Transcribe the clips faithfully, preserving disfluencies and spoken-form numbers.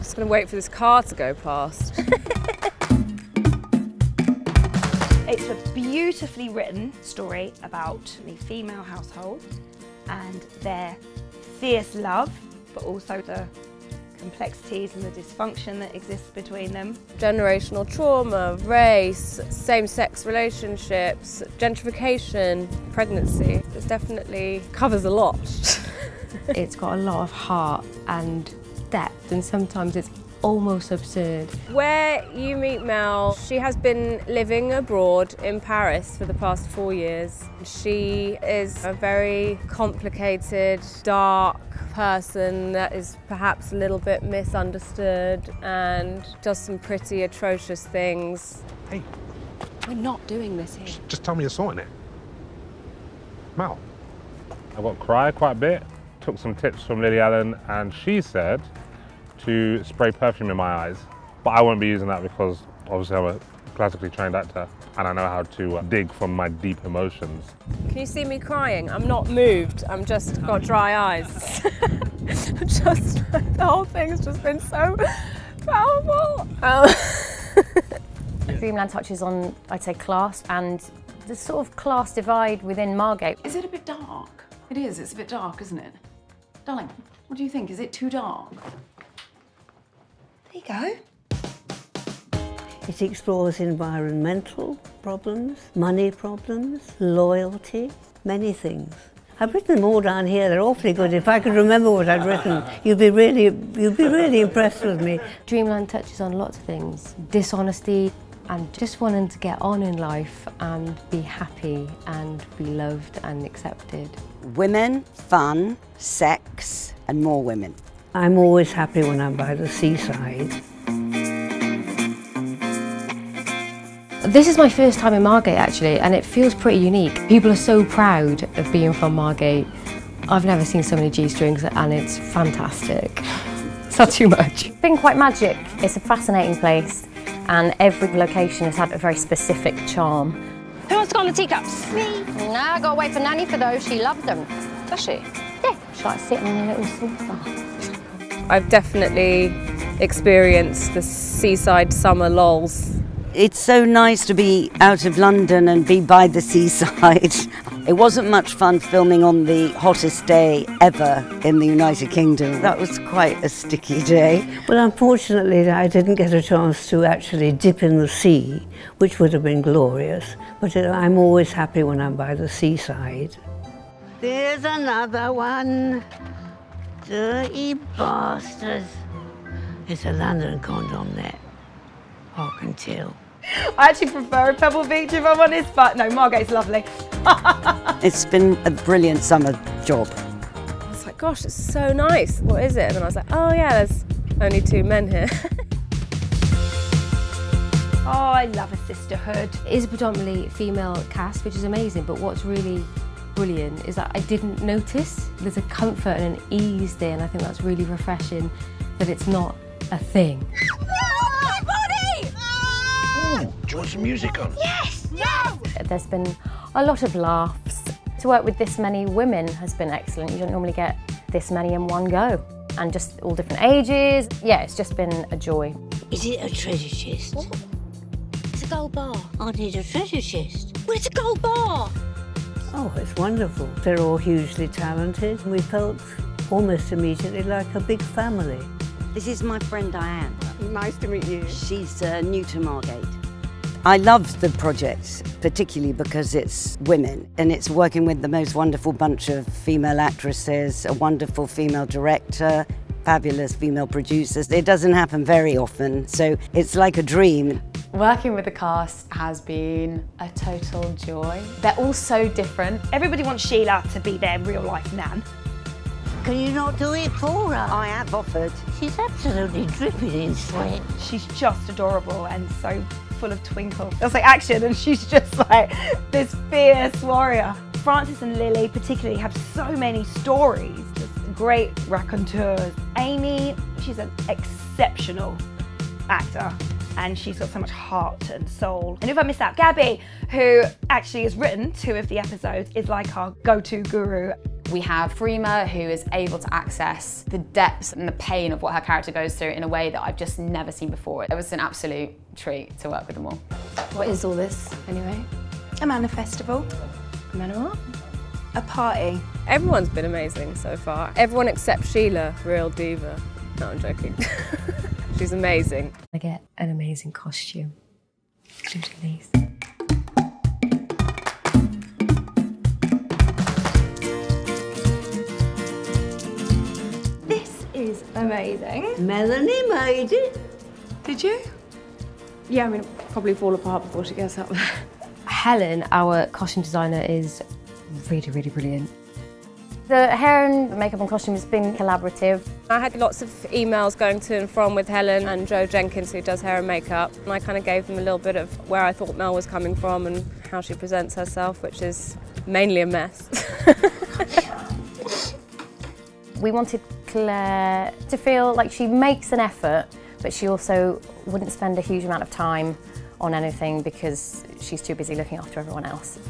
I'm just going to wait for this car to go past. It's a beautifully written story about the female household and their fierce love, but also the complexities and the dysfunction that exists between them. Generational trauma, race, same-sex relationships, gentrification, pregnancy. It definitely covers a lot. It's got a lot of heart and depth, and sometimes it's almost absurd. Where you meet Mel, she has been living abroad in Paris for the past four years. She is a very complicated, dark person that is perhaps a little bit misunderstood and does some pretty atrocious things. Hey. We're not doing this here. Just tell me you're sorting it. Mel. I got cry quite a bit. Took some tips from Lily Allen, and she said to spray perfume in my eyes, but I won't be using that because obviously I'm a classically trained actor and I know how to dig from my deep emotions. Can you see me crying? I'm not moved, I'm just got dry eyes. Just, the whole thing's just been so powerful. Um. Dreamland touches on, I'd say, class and the sort of class divide within Margate. Is it a bit dark? It is, it's a bit dark, isn't it? Darling, what do you think? Is it too dark? There you go. It explores environmental problems, money problems, loyalty, many things. I've written them all down here, they're awfully good. If I could remember what I'd written, you'd be really, you'd be really impressed with me. Dreamland touches on lots of things. Dishonesty and just wanting to get on in life and be happy and be loved and accepted. Women, fun, sex, and more women. I'm always happy when I'm by the seaside. This is my first time in Margate actually, and it feels pretty unique. People are so proud of being from Margate. I've never seen so many G-strings and it's fantastic. It's not too much. It's been quite magic. It's a fascinating place and every location has had a very specific charm. Who wants to go on the teacups? Me. No, I've got to wait for Nanny for those. She loves them. Does she? Yeah, she likes sitting in a little saucer. I've definitely experienced the seaside summer lols. It's so nice to be out of London and be by the seaside. It wasn't much fun filming on the hottest day ever in the United Kingdom. That was quite a sticky day. Well, unfortunately, I didn't get a chance to actually dip in the sea, which would have been glorious. But I'm always happy when I'm by the seaside. There's another one. Dirty bastards. It's a London condom there. I can tell. I actually prefer a Pebble Beach if I'm honest, but no, Margate's lovely. It's been a brilliant summer job. I was like, gosh, it's so nice. What is it? And then I was like, oh yeah, there's only two men here. Oh, I love a sisterhood. It is a predominantly female cast, which is amazing, but what's really brilliant is that I didn't notice. There's a comfort and an ease there, and I think that's really refreshing that it's not a thing. No, my body! Oh, do you want some music on? Yes! No! There's been a lot of laughs. To work with this many women has been excellent. You don't normally get this many in one go. And just all different ages. Yeah, it's just been a joy. Is it a treasure chest? What? It's a gold bar. I need a treasure chest. Well, it's a gold bar! Oh, it's wonderful. They're all hugely talented. We felt almost immediately like a big family. This is my friend Diane. Nice to meet you. She's uh, new to Margate. I love the project, particularly because it's women and it's working with the most wonderful bunch of female actresses, a wonderful female director, fabulous female producers. It doesn't happen very often, so it's like a dream. Working with the cast has been a total joy. They're all so different. Everybody wants Sheila to be their real-life nan. Can you not do it for her? I have offered. She's absolutely dripping in sweat. She's just adorable and so full of twinkle. There's like action and she's just like this fierce warrior. Frances and Lily particularly have so many stories. Just great raconteurs. Amy, she's an exceptional actor. And she's got so much heart and soul. And if I miss out, Gabby, who actually has written two of the episodes, is like our go-to guru. we have Freema, who is able to access the depths and the pain of what her character goes through in a way that I've just never seen before. It was an absolute treat to work with them all. What is all this, anyway? A manifestival. A manor? A party. Everyone's been amazing so far. Everyone except Sheila, real diva. No, I'm joking. She's amazing. I get an amazing costume, including these. This is amazing. Melanie made it. Did you? Yeah, I mean, it'll probably fall apart before she gets up there. Helen, our costume designer, is really, really brilliant. The hair and makeup and costume has been collaborative. I had lots of emails going to and from with Helen and Jo Jenkins, who does hair and makeup, and I kind of gave them a little bit of where I thought Mel was coming from and how she presents herself, which is mainly a mess. We wanted Claire to feel like she makes an effort, but she also wouldn't spend a huge amount of time on anything because she's too busy looking after everyone else.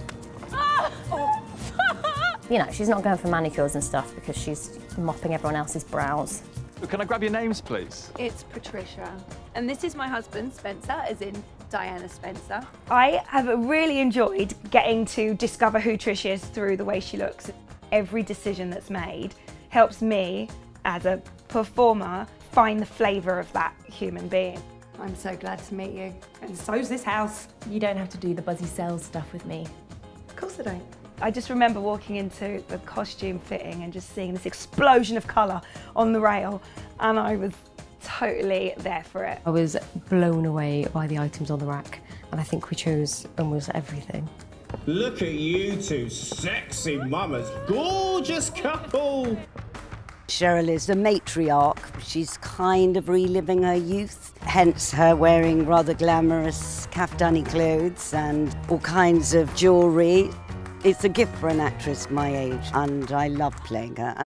You know, she's not going for manicures and stuff because she's mopping everyone else's brows. Can I grab your names, please? It's Patricia. And this is my husband, Spencer, as in Diana Spencer. I have really enjoyed getting to discover who Trish is through the way she looks. Every decision that's made helps me, as a performer, find the flavour of that human being. I'm so glad to meet you. And so's this house. You don't have to do the buzzy sales stuff with me. Of course I don't. I just remember walking into the costume fitting and just seeing this explosion of colour on the rail, and I was totally there for it. I was blown away by the items on the rack, and I think we chose almost everything. Look at you two sexy mamas, gorgeous couple! Cheryl is the matriarch. She's kind of reliving her youth, hence her wearing rather glamorous kaftani clothes and all kinds of jewellery. It's a gift for an actress my age, and I love playing her.